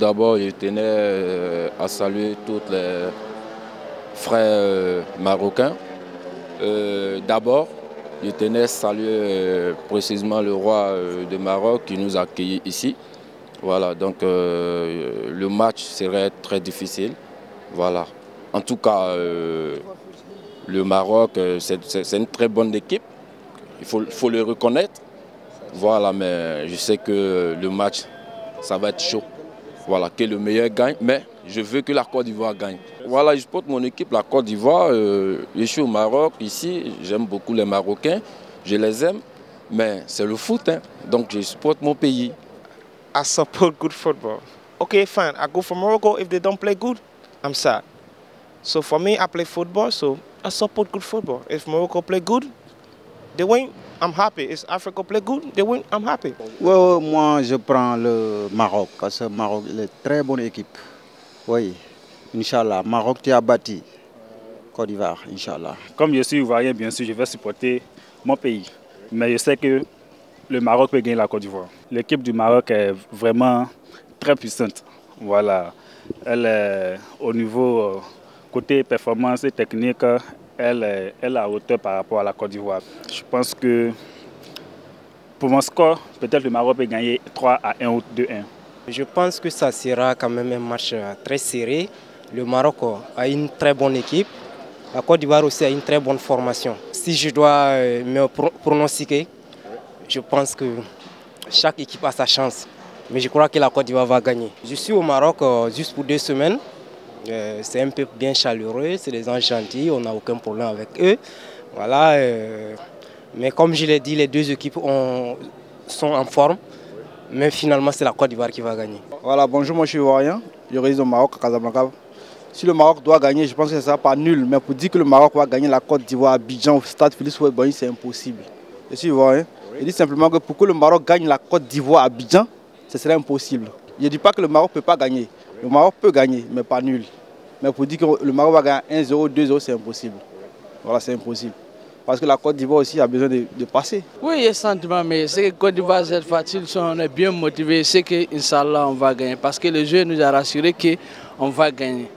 d'abord, je tenais à saluer tous les frères marocains. D'abord, je tenais à saluer précisément le roi de Maroc qui nous a accueillis ici. Voilà, donc le match serait très difficile. Voilà. En tout cas, le Maroc, c'est une très bonne équipe. Il faut le reconnaître. Voilà, mais je sais que le match, ça va être chaud. Voilà, que le meilleur gagne, mais je veux que la Côte d'Ivoire gagne. Voilà, je porte mon équipe, la Côte d'Ivoire. Je suis au Maroc, ici, j'aime beaucoup les Marocains, je les aime, mais c'est le foot, hein. Donc je supporte mon pays. I support good football. Okay, fine, I go for Morocco. If they don't play good, I'm sad. So for me, I play football, so I support good football. If Morocco play good, they win, I'm happy. If Africa play good, they win, I'm happy. Well, moi, je prends le Maroc, parce que le Maroc est une très bonne équipe. Oui, Inch'Allah, Maroc t'y a bâti. Côte d'Ivoire, Inch'Allah. Comme je suis ivoirien, bien sûr, je vais supporter mon pays. Mais je sais que le Maroc peut gagner la Côte d'Ivoire. L'équipe du Maroc est vraiment très puissante. Voilà. Elle est au niveau côté performance et technique, elle est à hauteur par rapport à la Côte d'Ivoire. Je pense que pour mon score, peut-être le Maroc peut gagner 3-1 ou 2-1. Je pense que ça sera quand même un match très serré. Le Maroc a une très bonne équipe. La Côte d'Ivoire aussi a une très bonne formation. Si je dois me pronostiquer, je pense que chaque équipe a sa chance, mais je crois que la Côte d'Ivoire va gagner. Je suis au Maroc juste pour 2 semaines. C'est un peu bien chaleureux, c'est des gens gentils, on n'a aucun problème avec eux. Voilà. Mais comme je l'ai dit, les deux équipes sont en forme, mais finalement c'est la Côte d'Ivoire qui va gagner. Voilà, bonjour, moi je suis ivoirien, je réside au Maroc, à Casablanca. Si le Maroc doit gagner, je pense que ça pas nul, mais pour dire que le Maroc va gagner la Côte d'Ivoire à Abidjan au stade Félix Houphouët-Boigny, c'est impossible. Je suis ivoirien. Je dis simplement que pour que le Maroc gagne la Côte d'Ivoire à Abidjan, ce serait impossible. Je ne dis pas que le Maroc ne peut pas gagner. Le Maroc peut gagner, mais pas nul. Mais pour dire que le Maroc va gagner 1-0, 2-0, c'est impossible. Voilà, c'est impossible. Parce que la Côte d'Ivoire aussi a besoin de passer. Oui, j'ai sentiment, mais c'est que la Côte d'Ivoire, cette fois-ci, on est bien motivé. C'est que, Inch'Allah, on va gagner. Parce que le jeu nous a rassuré qu'on va gagner.